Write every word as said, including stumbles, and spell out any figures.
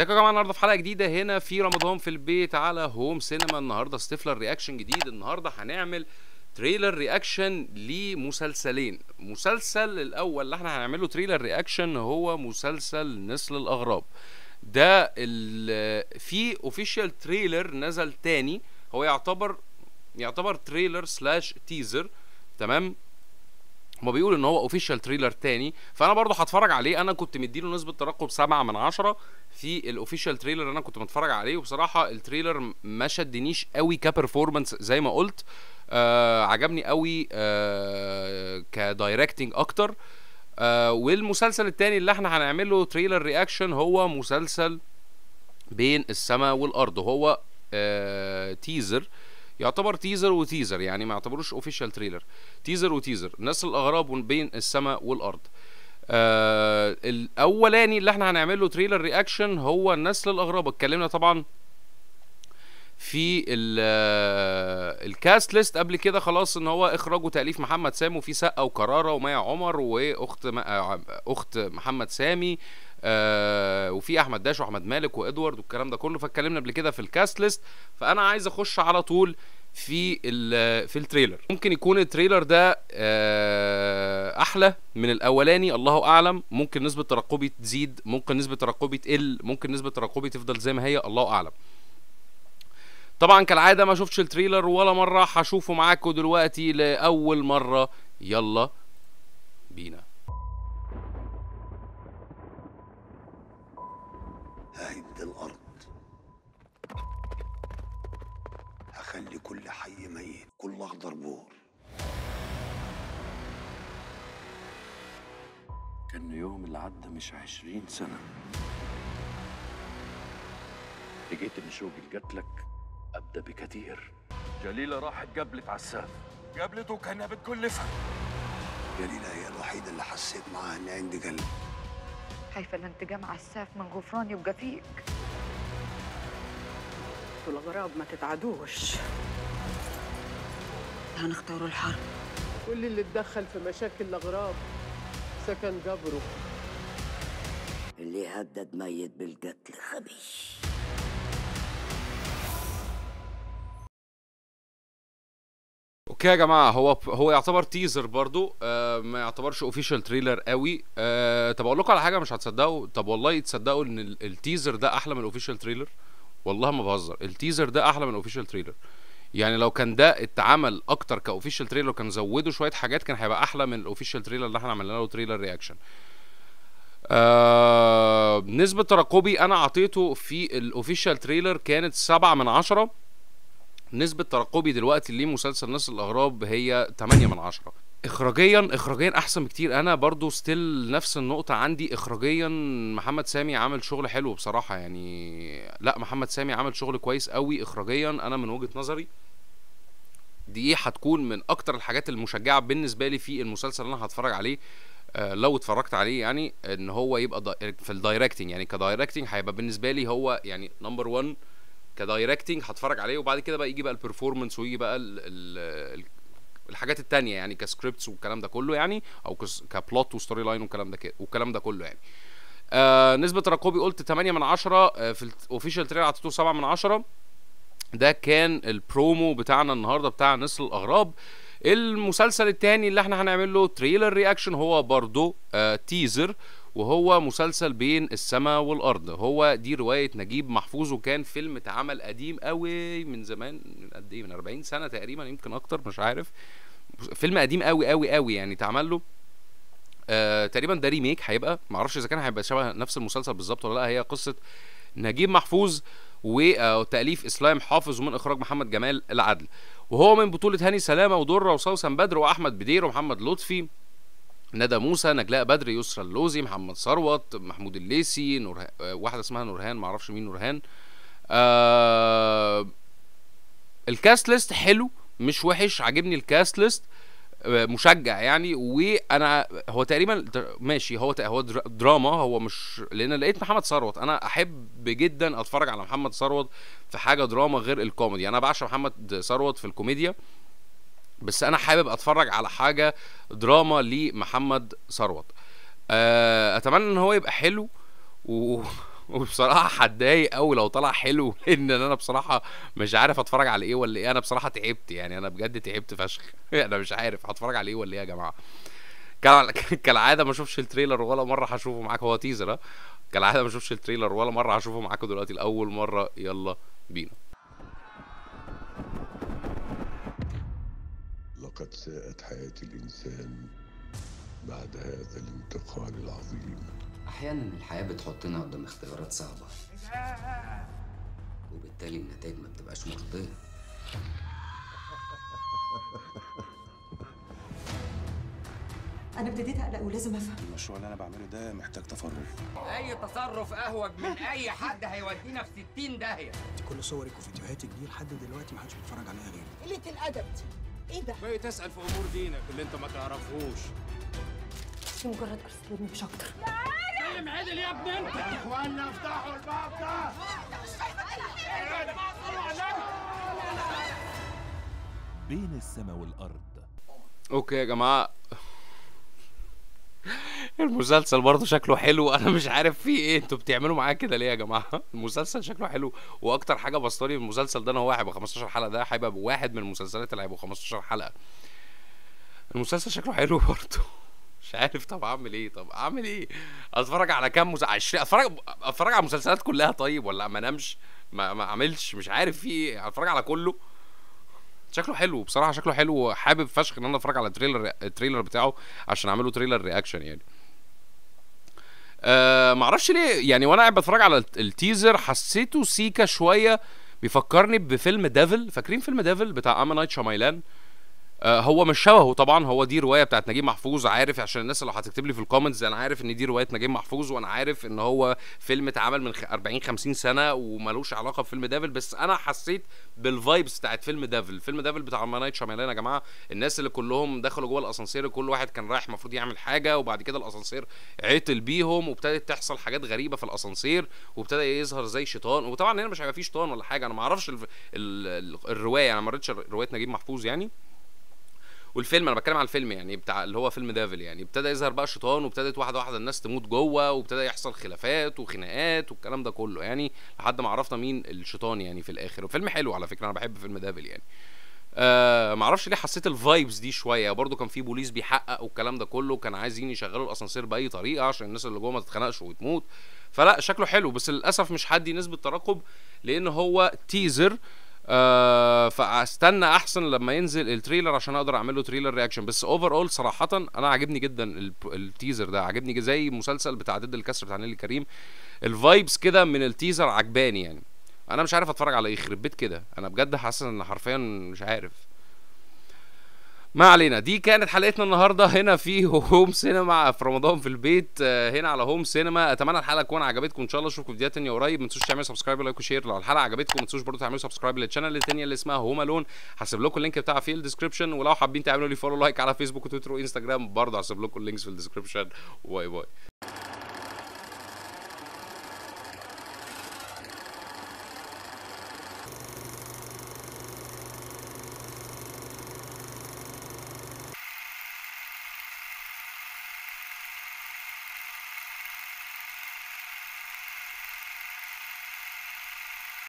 ازيكم يا جماعه؟ النهارده في حلقه جديده هنا في رمضان في البيت على هوم سينما. النهارده ستيفلر رياكشن جديد. النهارده هنعمل تريلر رياكشن لمسلسلين. مسلسل الاول اللي احنا هنعمله تريلر رياكشن هو مسلسل نسل الاغراب. ده في اوفيشال تريلر نزل تاني، هو يعتبر يعتبر تريلر سلاش تيزر، تمام؟ هما بيقولوا ان هو اوفيشال تريلر تاني، فانا برضو هتفرج عليه. انا كنت مديله نسبه ترقب سبعة من عشرة في الاوفيشال تريلر اللي انا كنت متفرج عليه، وبصراحه التريلر ما شدنيش قوي كبرفورمانس زي ما قلت. آه عجبني قوي آه كدايركتنج اكتر. آه والمسلسل التاني اللي احنا هنعمله تريلر رياكشن هو مسلسل بين السما والارض. هو آه تيزر، يعتبر تيزر وتيزر، يعني ما يعتبروش اوفيشال تريلر، تيزر وتيزر، نسل الاغراب وبين السما والارض. آه الاولاني اللي احنا هنعمل له تريلر رياكشن هو نسل الاغراب. اتكلمنا طبعا في الكاست ليست قبل كده خلاص، ان هو اخراج وتاليف محمد سامي، وفي سقا وكراره ومايا عمر واخت اخت محمد سامي، آه وفي احمد داش واحمد مالك وادوارد والكلام ده كله. فاتكلمنا قبل كده في الكاست ليست، فانا عايز اخش على طول في في التريلر. ممكن يكون التريلر ده آه احلى من الاولاني، الله اعلم. ممكن نسبه ترقبي تزيد، ممكن نسبه ترقبي تقل، ممكن نسبه ترقبي تفضل زي ما هي، الله اعلم. طبعا كالعاده ما شفتش التريلر ولا مره، هشوفه معاكم دلوقتي لاول مره. يلا بينا. ههد الارض، هخلي كل حي ميت، كل اخضر بور. كان يوم اللي عدى مش عشرين سنه، لقيت ان شوقي لقتلك أبدأ بكثير. جليلة راحت قبل في عساف، قابلته وكانها بتكلفها. جليلة هي الوحيدة اللي حسيت معاها إن عندي قلب. خايفة لانتجام عساف من غفران يبقى فيك. انتوا الغراب ما تتعدوش، هنختاروا الحرب. كل اللي اتدخل في مشاكل الأغراب سكن جبره. اللي هدد ميت بالقتل خبيث. اوكي يا جماعه، هو هو يعتبر تيزر برضو، آه ما يعتبرش اوفيشال تريلر قوي. آه طب اقول لكم على حاجه مش هتصدقوا، طب والله تصدقوا ان التيزر ده احلى من الاوفيشال تريلر؟ والله ما بهزر، التيزر ده احلى من الاوفيشال تريلر. يعني لو كان ده اتعمل اكتر كاوفيشال تريلر وكان زودوا شويه حاجات كان هيبقى احلى من الاوفيشال تريلر اللي احنا عملنا له تريلر رياكشن. آه نسبه ترقبي انا اعطيته في الاوفيشال تريلر كانت سبعة من عشرة. نسبة ترقبي دلوقتي لمسلسل نسل الأغراب هي تمانية من عشرة. إخراجيا إخراجيا أحسن بكتير. أنا برضو ستيل نفس النقطة عندي، إخراجيا محمد سامي عامل شغل حلو بصراحة. يعني لا، محمد سامي عامل شغل كويس قوي إخراجيا. أنا من وجهة نظري دي هتكون من أكتر الحاجات المشجعة بالنسبة لي في المسلسل اللي أنا هتفرج عليه، لو اتفرجت عليه، يعني إن هو يبقى في الدايركتنج. يعني كدايركتنج هيبقى بالنسبة لي هو يعني نمبر واحد كدايركتنج، هتفرج عليه. وبعد كده بقى يجي بقى البرفورمانس، ويجي بقى ال ال الحاجات التانية، يعني كسكريبتس والكلام ده كله، يعني او كبلوت وستوري لاين والكلام ده كده والكلام ده كله يعني. آه نسبة ترقبي قلت تمانية من عشرة. آه في الاوفيشال تريلر اعطيته سبعة من عشرة. ده كان البرومو بتاعنا النهارده بتاع نسل الاغراب. المسلسل التاني اللي احنا هنعمل له تريلر رياكشن هو برضه آه تيزر، وهو مسلسل بين السما والارض. هو دي روايه نجيب محفوظ، وكان فيلم اتعمل قديم قوي من زمان، من قد ايه، من اربعين سنة تقريبا، يمكن اكتر مش عارف. فيلم قديم قوي قوي قوي يعني، اتعمل له آه تقريبا ده ريميك. هيبقى ما اعرفش اذا كان هيبقى شبه نفس المسلسل بالظبط ولا لا. هي قصه نجيب محفوظ وتاليف اسلام حافظ ومن اخراج محمد جمال العدل، وهو من بطوله هاني سلامه ودره وسوسن بدر واحمد بدير ومحمد لطفي، ندى موسى، نجلاء بدري، يسرى اللوزي، محمد ثروت، محمود الليسي، نور... واحده اسمها نورهان، ما اعرفش مين نورهان. آه... الكاست ليست حلو مش وحش، عاجبني الكاست ليست، آه مشجع يعني. وانا هو تقريبا ماشي، هو ت... هو دراما، هو مش، لان لقيت محمد ثروت. انا احب جدا اتفرج على محمد ثروت في حاجه دراما غير الكوميدي. انا بعشق محمد ثروت في الكوميديا، بس انا حابب اتفرج على حاجه دراما لمحمد ثروت. اتمنى ان هو يبقى حلو و... وبصراحه هتضايق قوي لو طلع حلو، لان انا بصراحه مش عارف اتفرج على ايه ولا ايه. انا بصراحه تعبت يعني، انا بجد تعبت فشخ. انا مش عارف هتفرج على ايه ولا ايه يا جماعه. كالعاده ما اشوفش التريلر ولا مره هشوفه معاكم، هو تيزر. كالعاده ما اشوفش التريلر ولا مره هشوفه معاكم دلوقتي لاول مره. يلا بينا. لقد ساءت حياه الانسان بعد هذا الانتقال العظيم. احيانا الحياه بتحطنا قدام اختيارات صعبه، وبالتالي النتائج ما بتبقاش مرضيه. انا ابتديت اقلق ولازم افهم. المشروع اللي انا بعمله ده محتاج تصرف. اي تصرف اهوج من اي حد هيودينا في ستين داهيه. كل صورك وفيديوهاتك دي لحد دلوقتي ما حدش بيتفرج عليها غيري. قله الادب دي ايه ده؟ بقيت اسال في امور دينك اللي انت ما تعرفهوش. دي مجرد ارسلوني مش اكتر. يا عيني كلم عدل يا ابني انت. يا اخوانا افتحوا الباب ده. انت مش شايف ايه؟ بين السما والارض. اوكي يا جماعه، المسلسل برضه شكله حلو، انا مش عارف فيه ايه، انتوا بتعملوا معايا كده ليه يا جماعه؟ المسلسل شكله حلو، واكتر حاجه بسطاني في المسلسل ده ان هو هيبقى خمستاشر حلقه، ده هيبقى واحد من المسلسلات اللي هيبقوا خمستاشر حلقه. المسلسل شكله حلو برضه، مش عارف طب اعمل ايه؟ طب اعمل ايه؟ اتفرج على كام مسلسل؟ عشرين اتفرج اتفرج على المسلسلات كلها طيب، ولا ما انامش؟ ما ما اعملش، مش عارف فيه ايه، اتفرج على كله. شكله حلو بصراحه، شكله حلو، وحابب فشخ ان انا اتفرج على التريلر التريلر بتاعه عشان اعمله تريلر رياكشن يعني. أه معرفش ليه يعني، وانا قاعد بتفرج على التيزر حسيته سيكا شويه، بيفكرني بفيلم ديفل. فاكرين فيلم ديفل بتاع نايت شاميلان؟ أه هو مش شبهه طبعا، هو دي روايه بتاعت نجيب محفوظ، عارف، عشان الناس اللي هتكتب لي في الكومنتس انا عارف ان دي روايه نجيب محفوظ، وانا عارف ان هو فيلم اتعمل من أربعين خمسين سنه ومالوش علاقه بفيلم ديفل، بس انا حسيت بالفايبس بتاعت فيلم ديفل. فيلم ديفل بتاع نايت شاميلان يا جماعه، الناس اللي كلهم دخلوا جوه الاسانسير، كل واحد كان رايح المفروض يعمل حاجه، وبعد كده الاسانسير عطل بيهم، وابتدت تحصل حاجات غريبه في الاسانسير، وابتدى يظهر زي شيطان. وطبعا هنا مش هيبقى فيه شيطان ولا حاجه، انا ما اعرفش الروايه، انا ما قريتش روايه نجيب محفوظ يعني، والفيلم انا بتكلم على الفيلم يعني بتاع اللي هو فيلم ديفل يعني. ابتدى يظهر بقى الشيطان، وابتدت واحده واحده الناس تموت جوه، وابتدى يحصل خلافات وخناقات والكلام ده كله يعني، لحد ما عرفنا مين الشيطان يعني في الاخر. وفيلم حلو على فكره، انا بحب فيلم ديفل يعني. آه معرفش ليه حسيت الفايبس دي شويه، برده كان في بوليس بيحقق والكلام ده كله، كان عايزين يشغلوا الاسانسير باي طريقه عشان الناس اللي جوه ما تتخنقش وتموت. فلا شكله حلو، بس للاسف مش هدي نسبه ترقب لان هو تيزر. أه فاستنى احسن لما ينزل التريلر عشان اقدر اعمل له تريلر رياكشن. بس اوفر اول صراحه انا عاجبني جدا التيزر ده، عاجبني زي المسلسل بتاع عدد الكسر بتاع نيلي كريم، الفايبس كده من التيزر عجباني يعني. انا مش عارف اتفرج على يخرب بيت كده، انا بجد حاسس ان حرفيا مش عارف. ما علينا، دي كانت حلقتنا النهارده هنا في هوم سينما في رمضان في البيت، هنا على هوم سينما. اتمنى الحلقه تكون عجبتكم، ان شاء الله اشوفكم في فيديوهات تانيه قريب. ما تنسوش تعملوا سبسكرايب ولايك وشير لو الحلقه عجبتكم، ما تنسوش برضه تعملوا سبسكرايب للشانل التانيه اللي اسمها هومالون، هسيب لكم اللينك بتاعها في الديسكربشن. ولو حابين تعملوا لي فولو لايك على فيسبوك وتويتر وانستجرام برضه هسيب لكم اللينكس في الديسكربشن. باي باي.